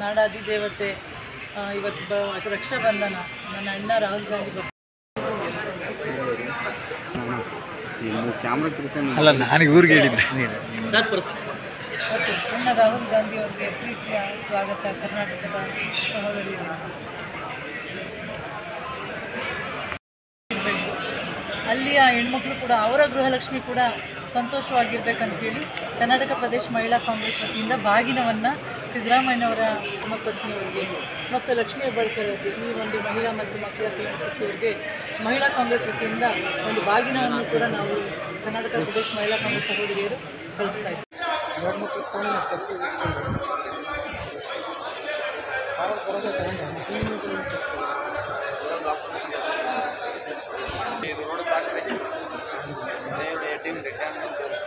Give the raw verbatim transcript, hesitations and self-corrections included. ನಾಡಾದಿ ದೇವತೆ ಇವತ್ತು ರಕ್ಷಾಬಂಧನ ನನ್ನ ಅಣ್ಣ ರಾಹುಲ್ ಗಾಂಧಿ ಅಲ್ಲ ನನಗೆ ಊರಿಗೆ ಹೇಳಿದ್ದೆ ಅಣ್ಣ ರಾಹುಲ್ ಗಾಂಧಿ ಅವರಿಗೆ ಪ್ರೀತಿಯ ಸ್ವಾಗತ. ಕರ್ನಾಟಕದ ಸಹೋದರಿ ಅಲ್ಲಿಯ ಹೆಣ್ಮಕ್ಳು ಕೂಡ ಅವರ ಗೃಹಲಕ್ಷ್ಮಿ ಕೂಡ ಸಂತೋಷವಾಗಿರ್ಬೇಕಂತೇಳಿ ಕರ್ನಾಟಕ ಪ್ರದೇಶ ಮಹಿಳಾ ಕಾಂಗ್ರೆಸ್ ವತಿಯಿಂದ ಬಾಗಿನವನ್ನು ಸಿದ್ದರಾಮಯ್ಯನವರ ನಮ್ಮ ಪತ್ನಿಯವರಿಗೆ ಮತ್ತು ಲಕ್ಷ್ಮೀ ಹೆಬ್ಬಾಳ್ಕರ್ ಅವರಿಗೆ ಈ ಒಂದು ಮಹಿಳಾ ಮತ್ತು ಮಕ್ಕಳ ಕಲ್ಯಾಣ ಸಚಿವರಿಗೆ ಮಹಿಳಾ ಕಾಂಗ್ರೆಸ್ ವತಿಯಿಂದ ಒಂದು ಬಾಗಿನವನ್ನು ಕೂಡ ನಾವು ಕರ್ನಾಟಕ ಪ್ರದೇಶ ಮಹಿಳಾ ಕಾಂಗ್ರೆಸ್ ಸಹೋದರಿಯರು ಕಳಿಸ್ತಾ ಇದ್ದೀವಿ. टीम देखा